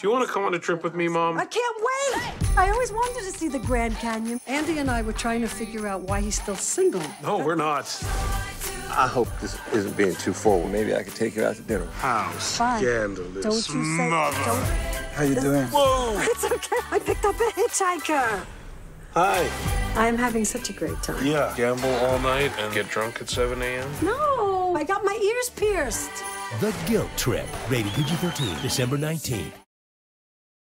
Do you want to come on a trip with me, Mom? I can't wait! I always wanted to see the Grand Canyon. Andy and I were trying to figure out why he's still single. No, we're not. I hope this isn't being too forward. Maybe I could take you out to dinner. How scandalous. Don't you say How you doing? Whoa! It's okay. I picked up a hitchhiker. Hi. I'm having such a great time. Yeah. Gamble all night and get drunk at 7 a.m.? No, I got my ears pierced. The Guilt Trip, rated PG-13, December 19th.